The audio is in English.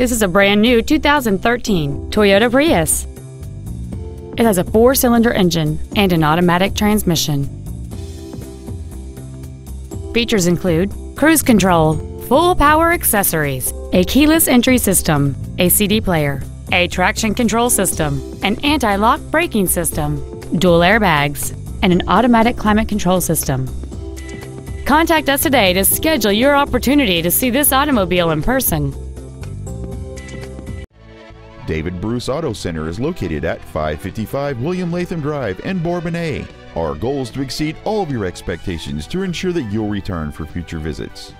This is a brand new 2013 Toyota Prius. It has a 4-cylinder engine and an automatic transmission. Features include cruise control, full power accessories, a keyless entry system, a CD player, a traction control system, an anti-lock braking system, dual airbags, and an automatic climate control system. Contact us today to schedule your opportunity to see this automobile in person. David Bruce Auto Center is located at 555 William Latham Drive in Bourbonnais. Our goal is to exceed all of your expectations to ensure that you'll return for future visits.